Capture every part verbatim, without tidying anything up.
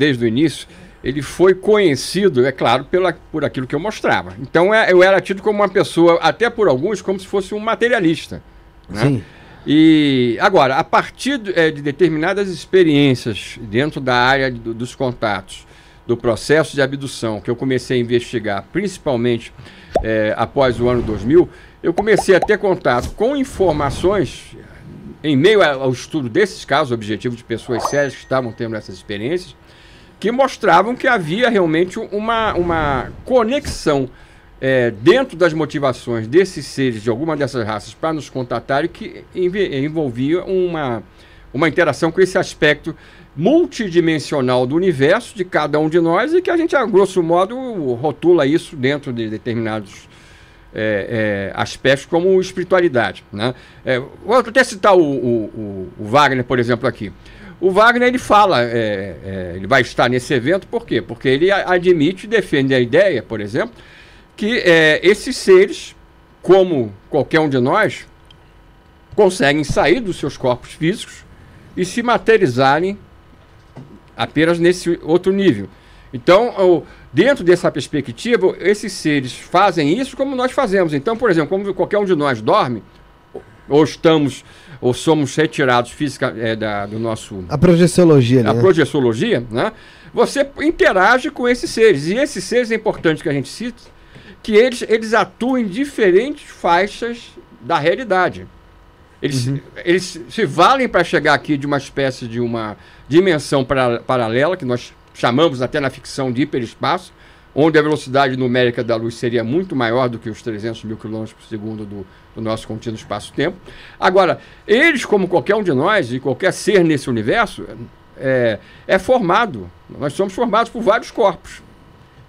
desde o início, ele foi conhecido, é claro, pela, por aquilo que eu mostrava. Então é, eu era tido como uma pessoa, até por alguns, como se fosse um materialista, né? Sim. E agora, a partir de, é, de determinadas experiências dentro da área do, dos contatos, do processo de abdução, que eu comecei a investigar, principalmente é, após o ano dois mil, eu comecei a ter contato com informações, em meio ao estudo desses casos, objetivo de pessoas sérias que estavam tendo essas experiências, que mostravam que havia realmente uma, uma conexão é, dentro das motivações desses seres, de alguma dessas raças, para nos contatar, e que envolvia uma, uma interação com esse aspecto multidimensional do universo, de cada um de nós, e que a gente, a grosso modo, rotula isso dentro de determinados É, é, aspectos como espiritualidade, né? É, vou até citar o, o, o Wagner, por exemplo, aqui. O Wagner, ele fala, é, é, ele vai estar nesse evento, por quê? Porque ele admite e defende a ideia, por exemplo, que é, esses seres, como qualquer um de nós, conseguem sair dos seus corpos físicos e se materializarem apenas nesse outro nível. Então, dentro dessa perspectiva, esses seres fazem isso como nós fazemos. Então, por exemplo, como qualquer um de nós dorme, ou estamos, ou somos retirados física, é, da, do nosso... A projeciologia, né? A projeciologia, né? Você interage com esses seres. E esses seres, é importante que a gente cite, que eles, eles atuam em diferentes faixas da realidade. Eles, uhum. eles se valem para chegar aqui de uma espécie de uma dimensão para, paralela, que nós chamamos até na ficção de hiperespaço, onde a velocidade numérica da luz seria muito maior do que os trezentos mil quilômetros por segundo do, do nosso contínuo espaço-tempo. Agora, eles, como qualquer um de nós e qualquer ser nesse universo, é, é formado. Nós somos formados por vários corpos.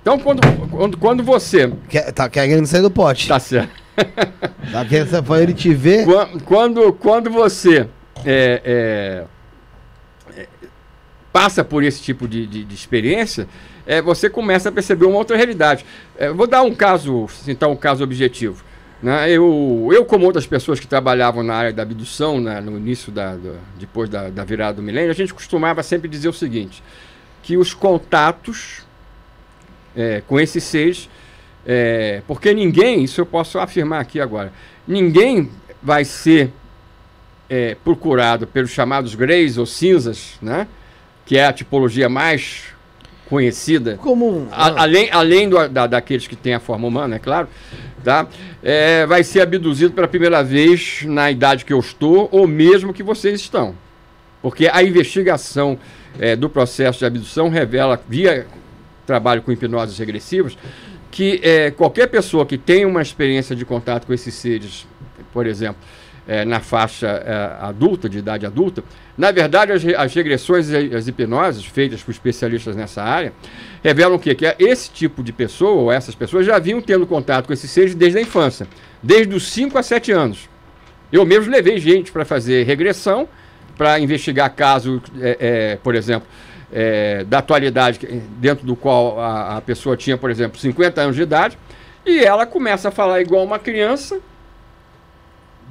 Então, quando, quando, quando você... Tá querendo sair do pote. Tá certo. Tá querendo sair pra ele te ver. Quando, quando, quando você... É, é, passa por esse tipo de, de, de experiência, é, você começa a perceber uma outra realidade. É, vou dar um caso, citar um caso objetivo, né? Eu, eu, como outras pessoas que trabalhavam na área da abdução, na, no início, da, da, depois da, da virada do milênio, a gente costumava sempre dizer o seguinte, que os contatos é, com esses seres, é, porque ninguém, isso eu posso afirmar aqui agora, ninguém vai ser é, procurado pelos chamados greys ou cinzas, né? Que é a tipologia mais conhecida, comum, a, além, além do, da, daqueles que têm a forma humana, é claro, tá? É, vai ser abduzido pela primeira vez na idade que eu estou, ou mesmo que vocês estão. Porque a investigação é, do processo de abdução revela, via trabalho com hipnoses regressivas, que é, qualquer pessoa que tenha uma experiência de contato com esses seres, por exemplo, É, na faixa é, adulta, de idade adulta, na verdade as, as regressões e as hipnoses feitas por especialistas nessa área revelam que, que esse tipo de pessoa, ou essas pessoas, já vinham tendo contato com esses seres desde a infância, desde os cinco a sete anos. Eu mesmo levei gente para fazer regressão, para investigar caso, é, é, por exemplo, é, da atualidade, dentro do qual a, a pessoa tinha, por exemplo, cinquenta anos de idade, e ela começa a falar igual uma criança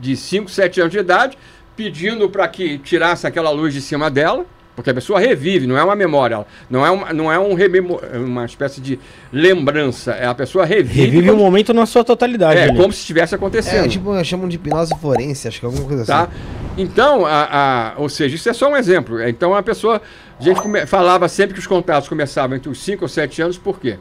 de cinco, sete anos de idade, pedindo para que tirasse aquela luz de cima dela, porque a pessoa revive, não é uma memória, não é uma, não é um rememor, uma espécie de lembrança, é a pessoa revive. Revive o momento na sua totalidade. É, ali, como se estivesse acontecendo. É, tipo, chamam de hipnose forense, acho que é alguma coisa tá? assim. Então, a, a, ou seja, isso é só um exemplo. Então, a pessoa, a gente come, falava sempre que os contatos começavam entre os cinco ou sete anos, por quê?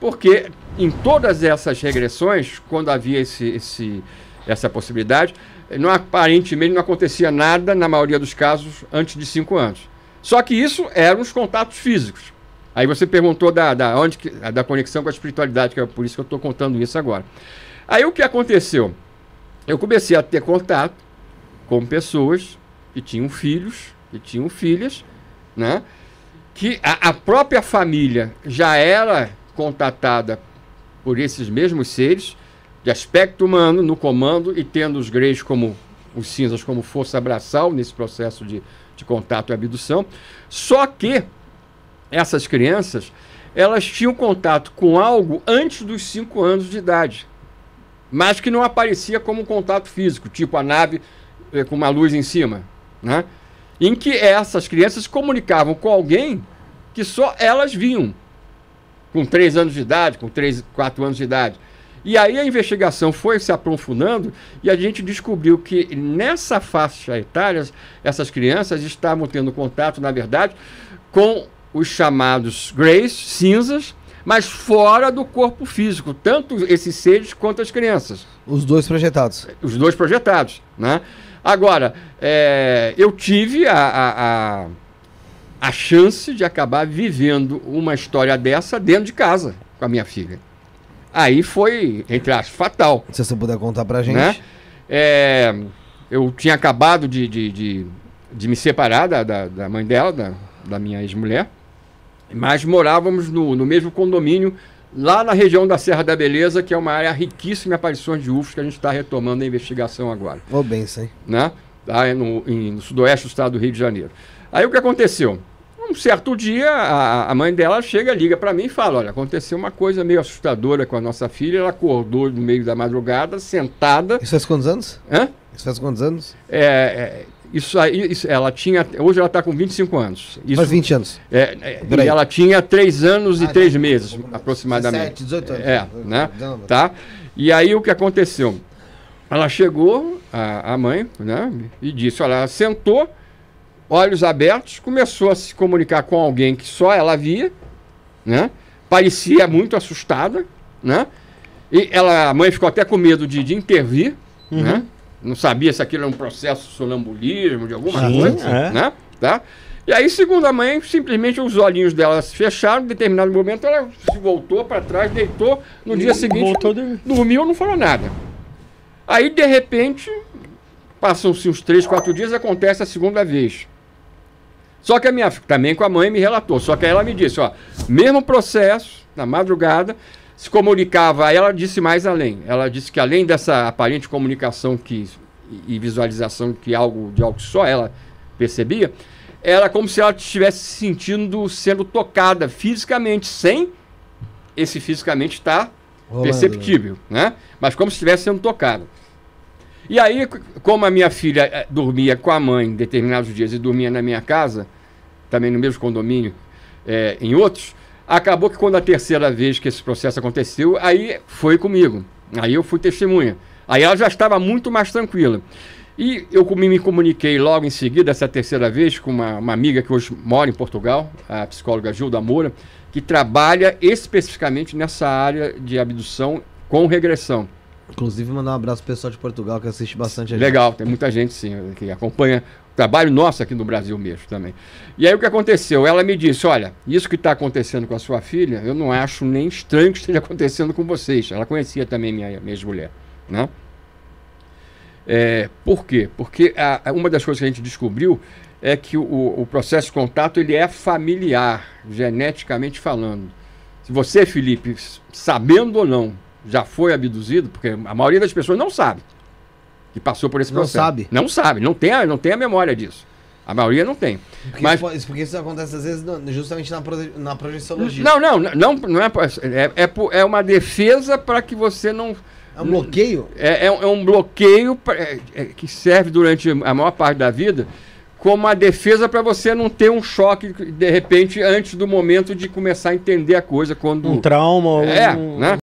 Porque em todas essas regressões, quando havia esse... esse essa possibilidade, não, aparentemente não acontecia nada, na maioria dos casos, antes de cinco anos. Só que isso eram os contatos físicos. Aí você perguntou da, da, onde que, da conexão com a espiritualidade, que é por isso que eu estou contando isso agora. Aí o que aconteceu? Eu comecei a ter contato com pessoas que tinham filhos, que tinham filhas, né? Que a, a própria família já era contatada por esses mesmos seres, de aspecto humano, no comando, e tendo os greys como os cinzas como força abraçal nesse processo de, de contato e abdução. Só que essas crianças, elas tinham contato com algo antes dos cinco anos de idade, mas que não aparecia como contato físico, tipo a nave eh, com uma luz em cima, né? Em que essas crianças comunicavam com alguém que só elas viam, com três anos de idade, com três, quatro anos de idade. E aí a investigação foi se aprofundando e a gente descobriu que nessa faixa etária, essas crianças estavam tendo contato, na verdade, com os chamados greys, cinzas, mas fora do corpo físico, tanto esses seres quanto as crianças. Os dois projetados. Os dois projetados, né? Agora, é, eu tive a, a, a, a chance de acabar vivendo uma história dessa dentro de casa com a minha filha. Aí foi, entre aspas, fatal. Se você puder contar pra gente. Né? É, eu tinha acabado de, de, de, de me separar da, da, da mãe dela, da, da minha ex-mulher, mas morávamos no, no mesmo condomínio, lá na região da Serra da Beleza, que é uma área riquíssima em aparições de U F Os, que a gente está retomando a investigação agora. Ô, bem, sim. Né? Tá no, em, no sudoeste do estado do Rio de Janeiro. Aí o que aconteceu? Um certo dia, a, a mãe dela chega, liga para mim e fala, olha, aconteceu uma coisa meio assustadora com a nossa filha, ela acordou no meio da madrugada, sentada... Isso faz quantos anos? Hã? Isso faz quantos anos? É, é isso aí, isso, ela tinha... Hoje ela está com vinte e cinco anos. Isso, faz vinte anos. É, é, e ela tinha três anos ah, e três meses, um aproximadamente. dezessete, dezoito anos. É, né? Tá? E aí o que aconteceu? Ela chegou, a, a mãe, né, e disse, olha, ela sentou, olhos abertos, começou a se comunicar com alguém que só ela via, né? Parecia muito assustada, né? E ela, a mãe ficou até com medo de, de intervir, uhum. né? Não sabia se aquilo era um processo de sonambulismo, de alguma Sim, coisa, é. né? Tá? E aí, segundo a mãe, simplesmente os olhinhos dela se fecharam, em determinado momento ela se voltou para trás, deitou, no e dia seguinte de... dormiu, não falou nada. Aí, de repente, passam-se uns três, quatro dias, acontece a segunda vez. Só que a minha filha, também com a mãe, me relatou. Só que ela me disse, ó, mesmo processo, na madrugada, se comunicava, ela disse mais além. Ela disse que além dessa aparente comunicação que, e visualização que algo, de algo que só ela percebia, era como se ela estivesse se sentindo, sendo tocada fisicamente, sem esse fisicamente estar Olá, perceptível, né? Mas como se estivesse sendo tocada. E aí, como a minha filha dormia com a mãe em determinados dias e dormia na minha casa, também no mesmo condomínio, é, em outros, acabou que quando a terceira vez que esse processo aconteceu, aí foi comigo, aí eu fui testemunha. Aí ela já estava muito mais tranquila. E eu me comuniquei logo em seguida, essa terceira vez, com uma, uma amiga que hoje mora em Portugal, a psicóloga Gilda Moura, que trabalha especificamente nessa área de abdução com regressão. Inclusive, mandar um abraço pro pessoal de Portugal, que assiste bastante a gente. Legal, tem muita gente, sim, que acompanha o trabalho nosso aqui no Brasil mesmo também. E aí o que aconteceu? Ela me disse, olha, isso que está acontecendo com a sua filha, eu não acho nem estranho que esteja acontecendo com vocês. Ela conhecia também minha, minha ex-mulher, né? É, por quê? Porque a, uma das coisas que a gente descobriu é que o, o processo de contato, ele é familiar, geneticamente falando. Se você, Felipe, sabendo ou não, já foi abduzido, porque a maioria das pessoas não sabe que passou por esse processo. Não sabe. Não sabe, não tem a, não tem a memória disso. A maioria não tem. Porque, mas, isso, porque isso acontece às vezes justamente na, proje, na projeciologia. Não, não, não, não é, é, é, é uma defesa para que você não... É um bloqueio? É, é, é um bloqueio pra, é, é, que serve durante a maior parte da vida como uma defesa para você não ter um choque, de repente, antes do momento de começar a entender a coisa. Quando, um trauma. É, um... né?